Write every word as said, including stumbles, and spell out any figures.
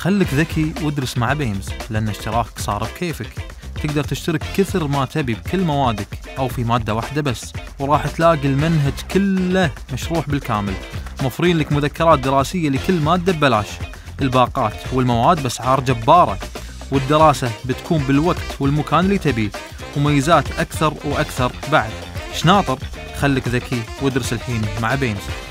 خلك ذكي وادرس مع بايمز، لأن اشتراكك صار بكيفك. تقدر تشترك كثر ما تبي بكل موادك أو في مادة واحدة بس، وراح تلاقي المنهج كله مشروح بالكامل. موفرين لك مذكرات دراسية لكل مادة ببلاش، الباقات والمواد بأسعار جبارة، والدراسة بتكون بالوقت والمكان اللي تبيه، وميزات أكثر وأكثر بعد. شناطر، خلك ذكي وادرس الحين مع بايمز.